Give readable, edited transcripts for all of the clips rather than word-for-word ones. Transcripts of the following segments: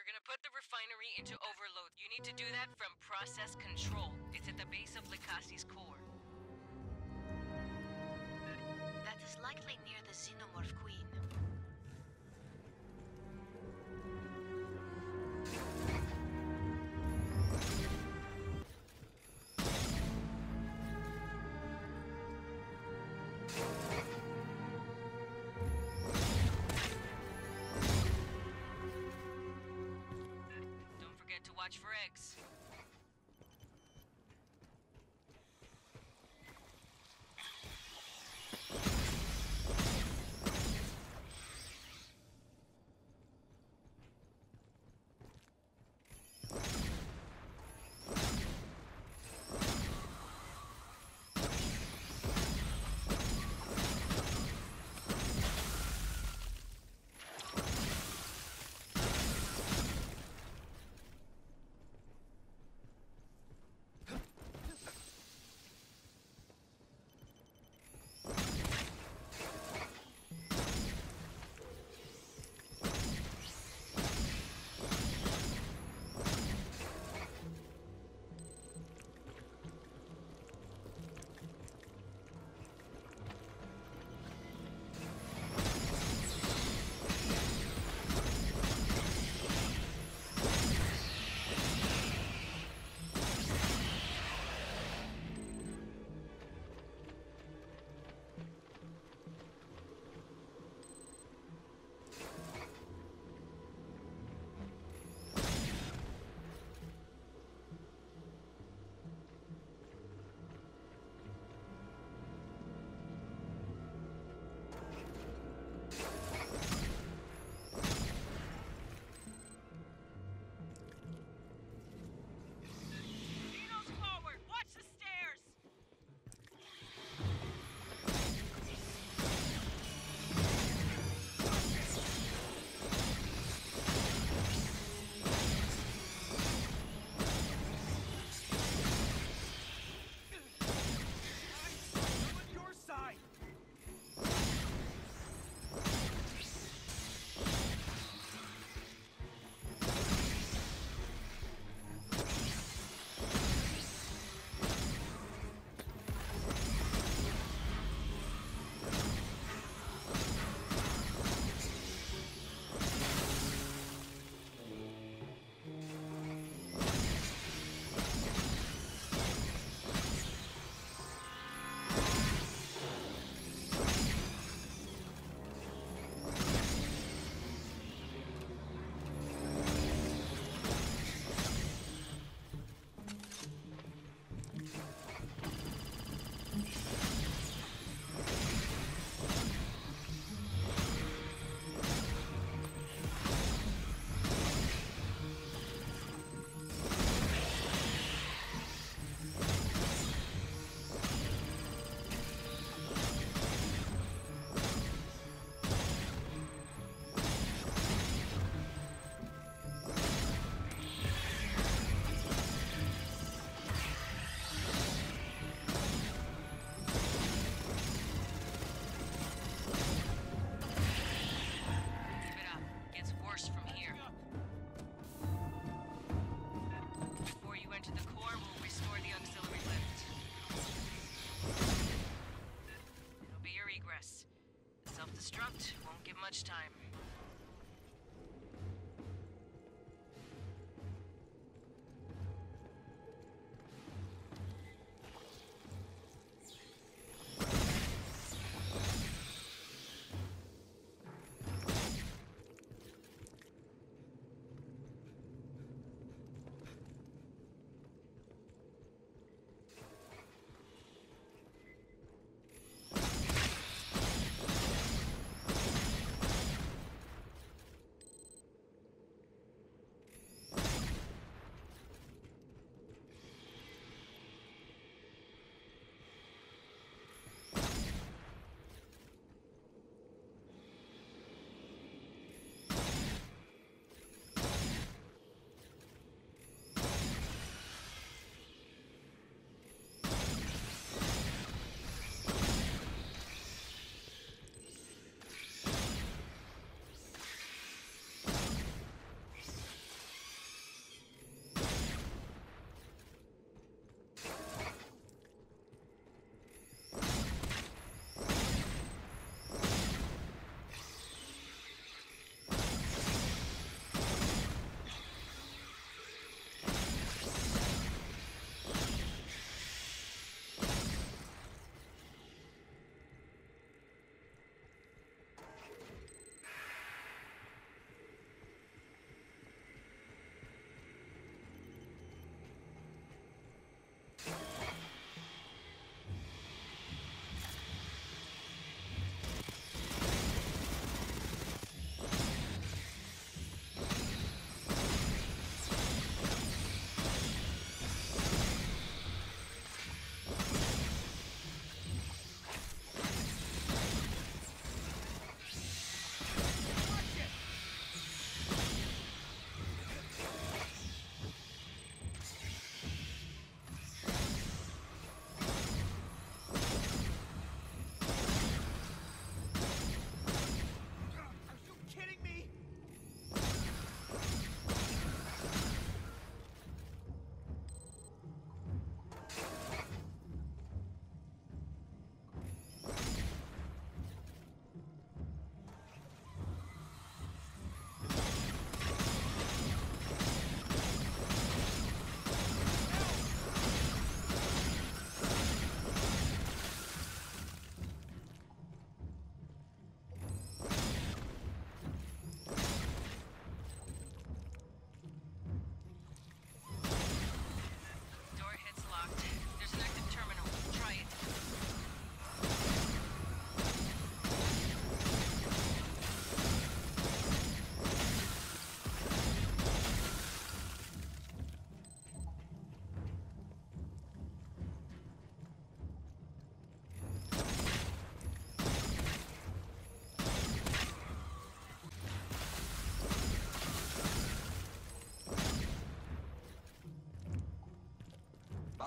You're gonna put the refinery into overload. You need to do that from process control. It's at the base of Likasi's core. That is likely near the Xenomorph Queen. Don't forget to watch for eggs. Self-destruct won't give much time.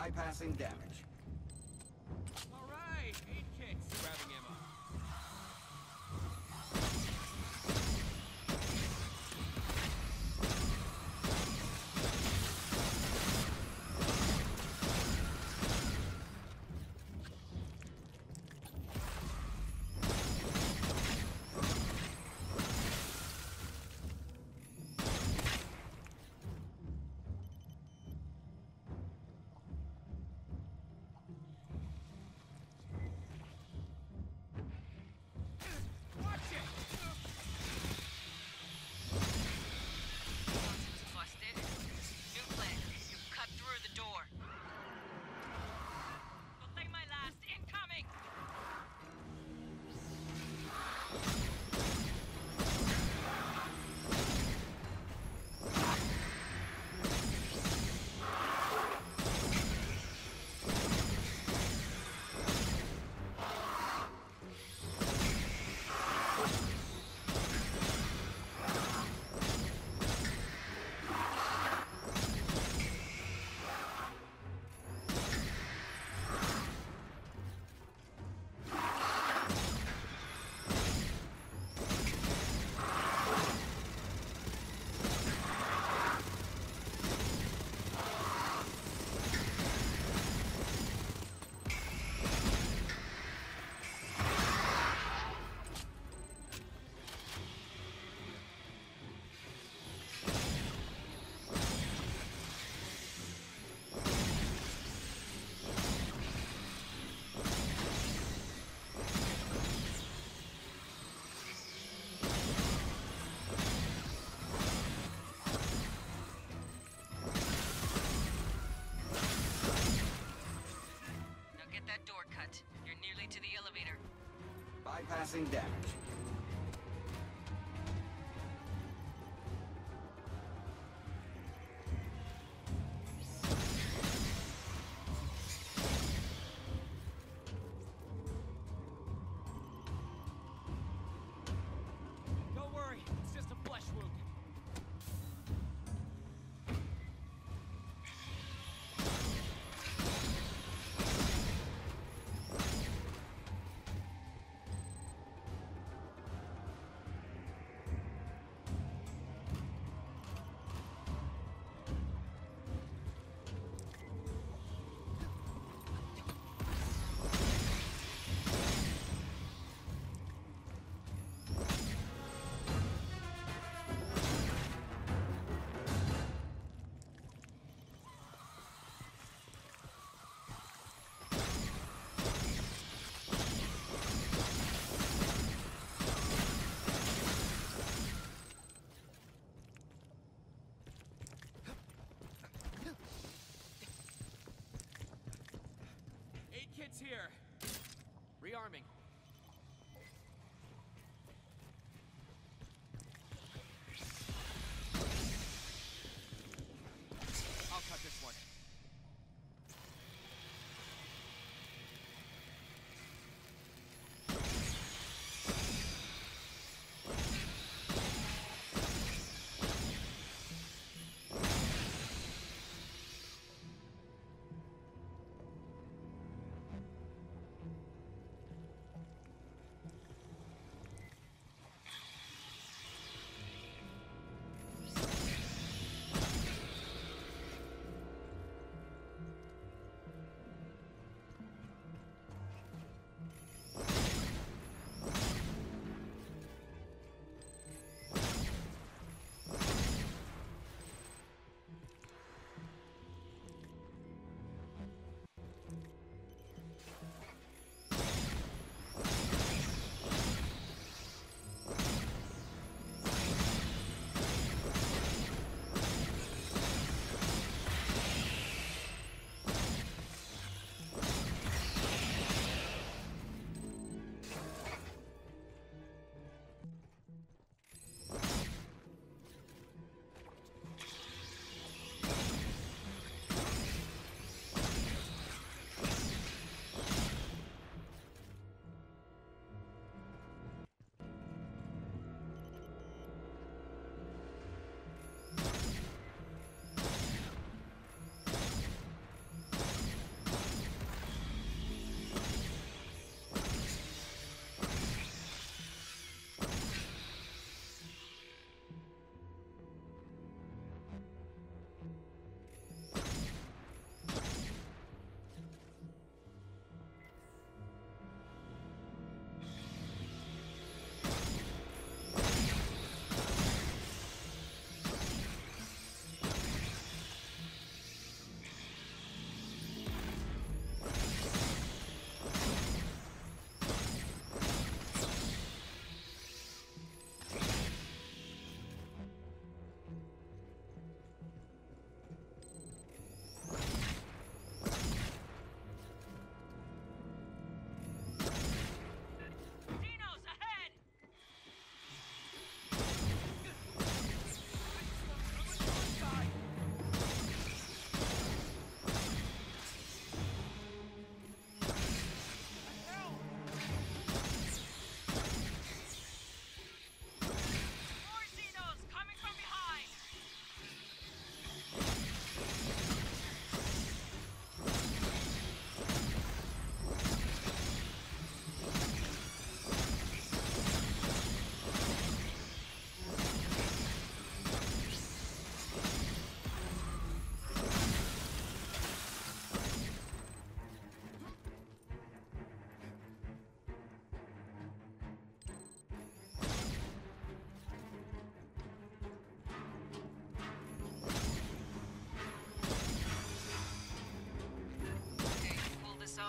bypassing damage. All right, 8 kicks, grabbing ammo. You're nearly to the elevator. Bypassing damage. Don't worry, it's just a flesh wound. Kids here. Rearming. I'll cut this one.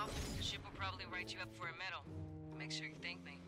off, the ship will probably write you up for a medal. Make sure you thank me.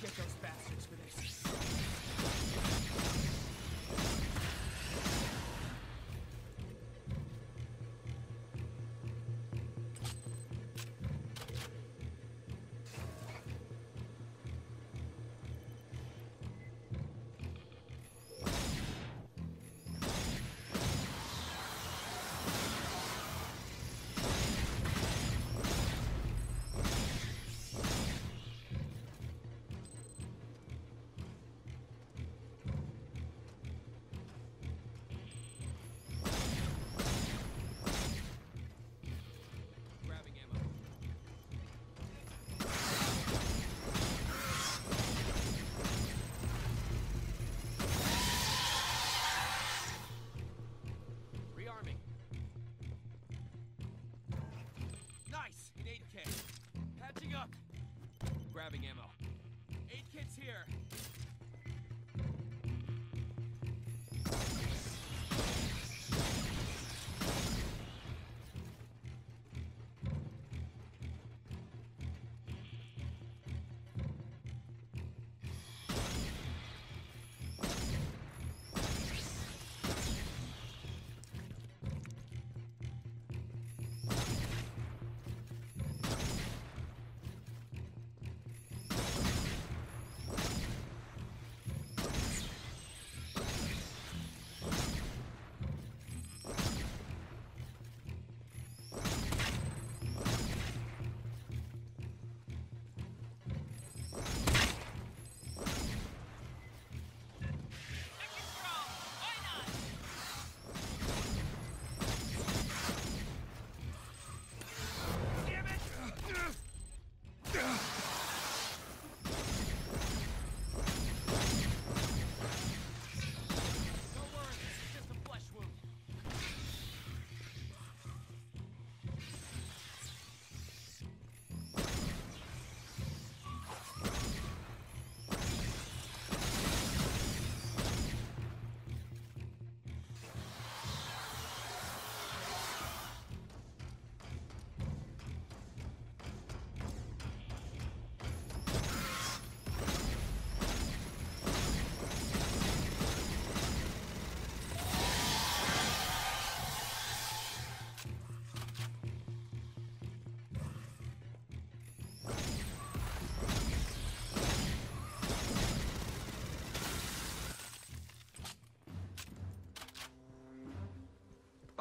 Get those bastards for this. Grabbing ammo. Aid kit's here.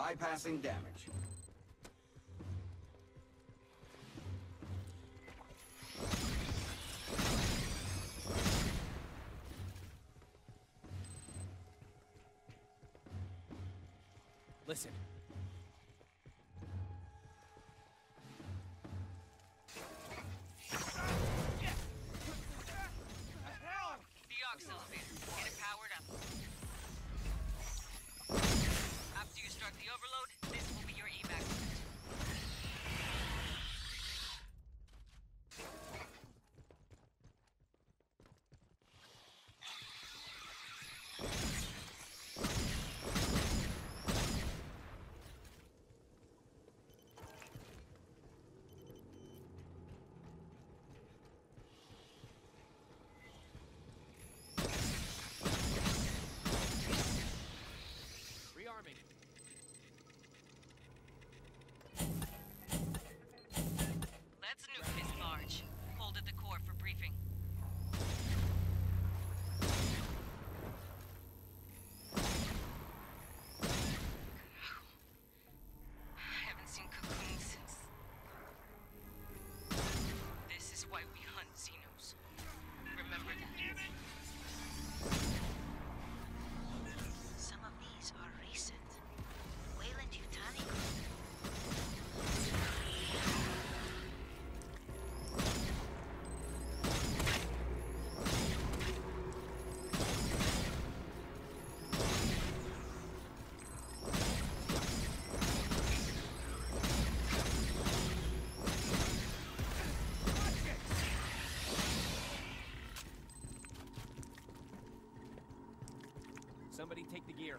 Bypassing damage. Listen. gear.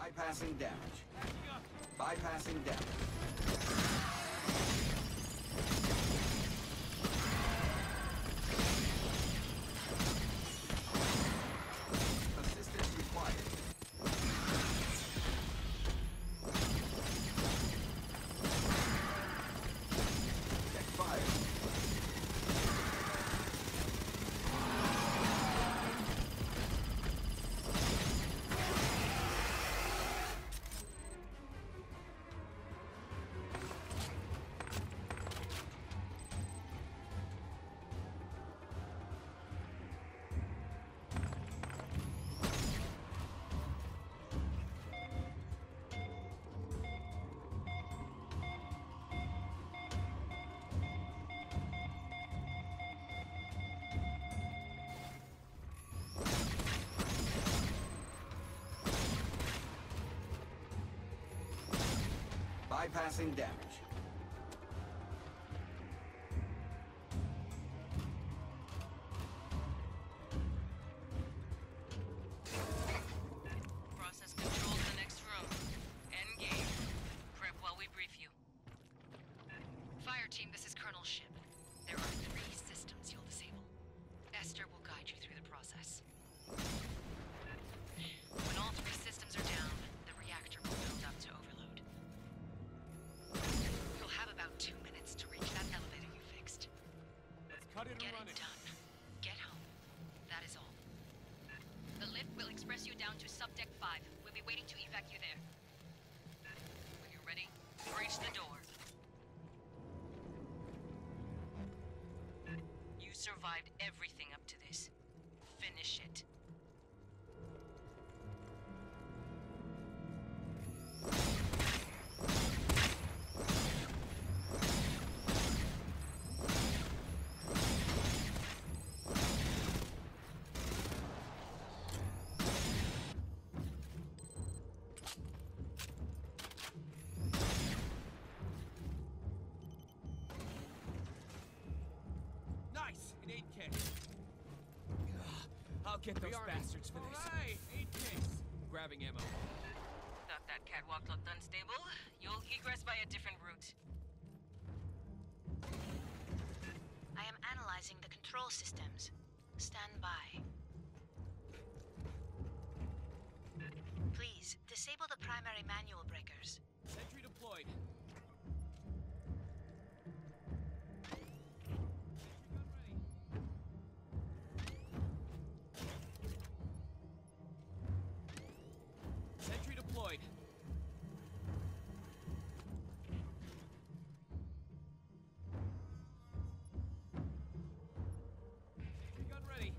Bypassing damage. Bypassing damage. Bypassing damage. Process control to the next room. Engage. Prep while we brief you. Fire team, this is Colonel Shipp. There are 3 systems you'll disable. Esther will guide you through the process. When all 3 systems are down, the reactor will build up to overload. Have about 2 minutes to reach that elevator you fixed. Let's cut it and run it. Get it done. Get home. That is all. The lift will express you down to subdeck 5. We'll be waiting to evac you there. When you're ready, breach the door. You survived everything up to this. Finish it. kicks. I'll get those bastards for this. All right, 8 kicks. Grabbing ammo. Thought that catwalk looked unstable? You'll egress by a different route. I am analyzing the control systems. Stand by. Please, disable the primary manual breakers. Sentry deployed. Sentry deployed. Sentry gun ready.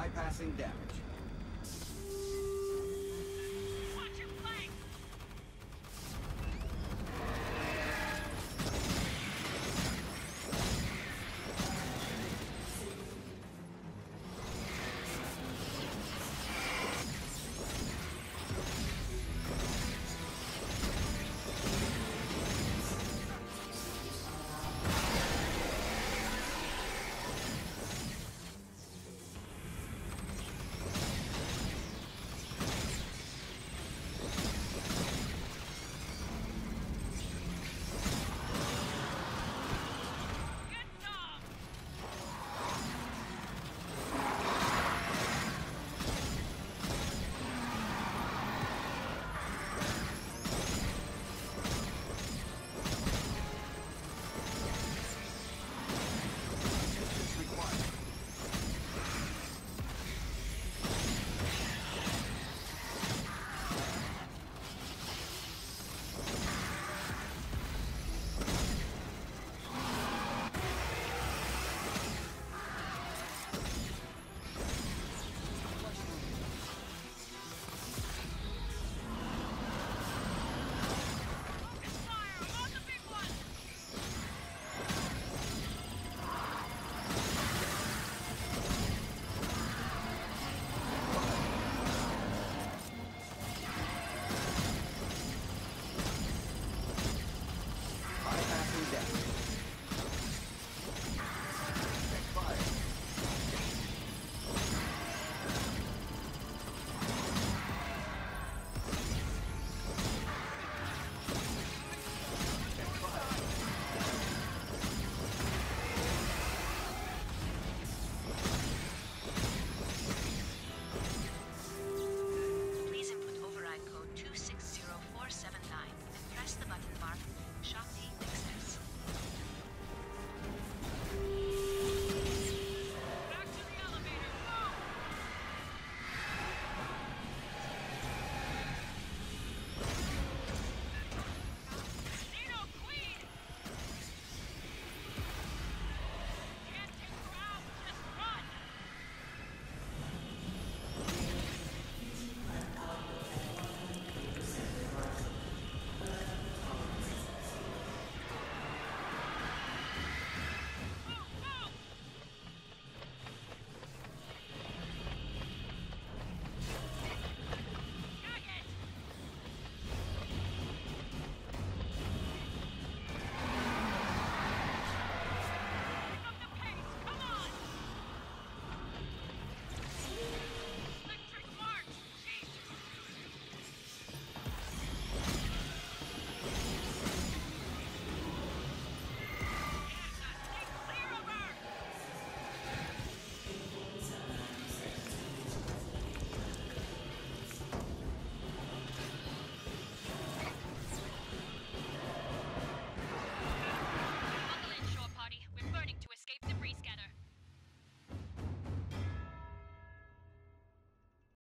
bypassing damage.